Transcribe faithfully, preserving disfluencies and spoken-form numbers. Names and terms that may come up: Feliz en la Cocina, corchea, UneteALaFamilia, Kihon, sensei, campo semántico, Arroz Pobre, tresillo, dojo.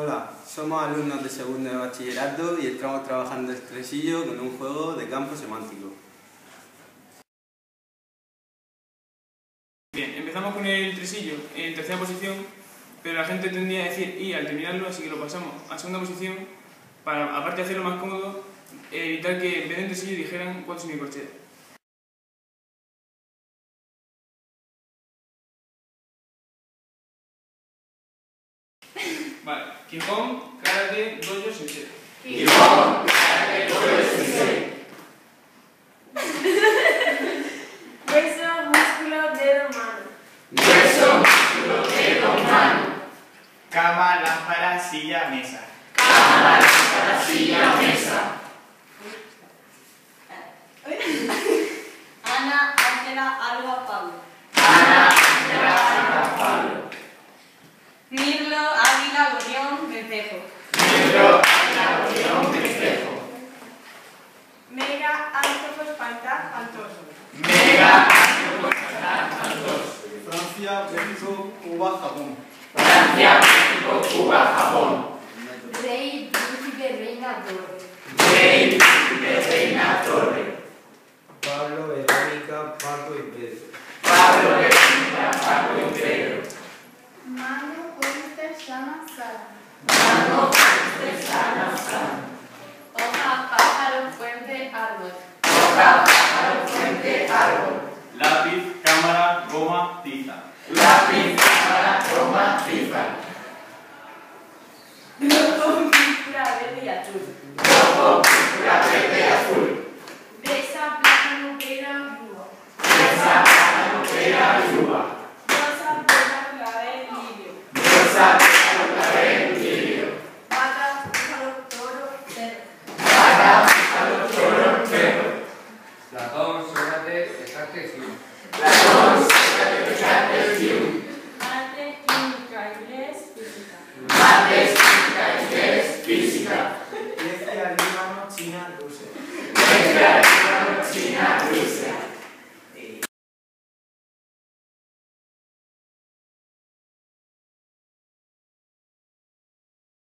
Hola, somos alumnos de segundo de bachillerato y estamos trabajando el tresillo con un juego de campo semántico. Bien, empezamos con el tresillo en tercera posición, pero la gente tendría a decir y al terminarlo, así que lo pasamos a segunda posición para, aparte de hacerlo más cómodo, evitar que en vez de tresillo dijeran cuál es mi corchea. Vale, Kihon, karate, dojo, sensei. Kihon, karate, dojo, sensei. Hueso, músculo, dedo, mano. Hueso, músculo, dedo, mano. Cama, lámpara, silla, mesa. Cama, lámpara, silla, mesa. Ana, Ángela, Alba, Pablo. Ana, Ángela, Alba, Pablo. Mirlo, Gorrión, Bermejo. Mirlo, Águila, Gorrión, Bermejo. Mega, Anthropos, Pantá, Pantoso. Mega, Anthropos, Pantá, Pantoso. Francia, México, Cuba, Japón. Francia, México, Cuba, Japón. Rey, príncipe, reina, torre. Rey, príncipe, reina, torre. Pablo, Verónica, Pablo y Pedro. Pablo, Verónica, Pablo y Pedro. Mano, Sana, sana. Mano, fuerte, sana, sana. Hoja, pájaro, fuente, árbol. Hoja, pájaro, fuente, árbol. Lápiz, cámara, goma, tiza.